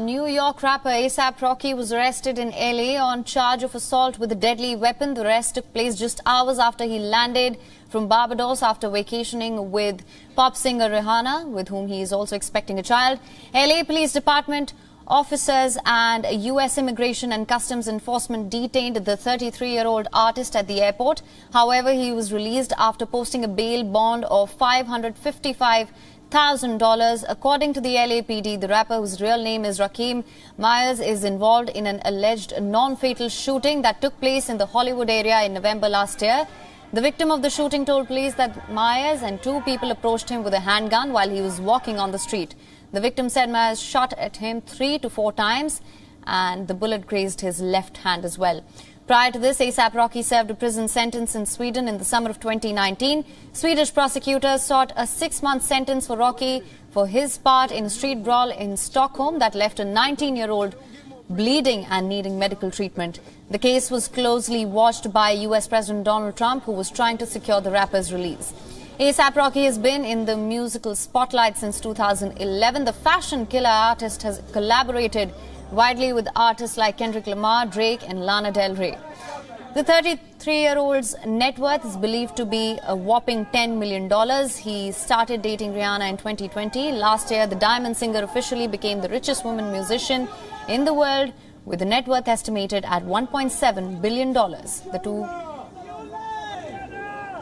New York rapper A$AP Rocky was arrested in LA on charge of assault with a deadly weapon. The arrest took place just hours after he landed from Barbados after vacationing with pop singer Rihanna, with whom he is also expecting a child. LA Police Department officers and U.S. Immigration and Customs Enforcement detained the 33-year-old artist at the airport. However, he was released after posting a bail bond of $555,000. According to the LAPD, the rapper, whose real name is Rakim Myers, is involved in an alleged non-fatal shooting that took place in the Hollywood area in November last year. The victim of the shooting told police that Myers and two people approached him with a handgun while he was walking on the street. The victim said Myers shot at him 3 to 4 times and the bullet grazed his left hand as well. Prior to this, A$AP Rocky served a prison sentence in Sweden in the summer of 2019. Swedish prosecutors sought a 6-month sentence for Rocky for his part in a street brawl in Stockholm that left a 19-year-old bleeding and needing medical treatment. The case was closely watched by U.S. President Donald Trump, who was trying to secure the rapper's release. A$AP Rocky has been in the musical spotlight since 2011. The fashion killer artist has collaborated widely with artists like Kendrick Lamar, Drake and Lana Del Rey. The 33-year-old's net worth is believed to be a whopping $10 million. He started dating Rihanna in 2020. Last year, the Diamond singer officially became the richest woman musician in the world, with a net worth estimated at $1.7 billion. The two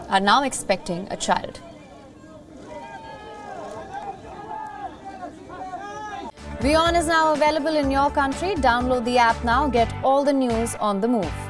are now expecting a child. Rihanna is now available in your country. Download the app now. Get all the news on the move.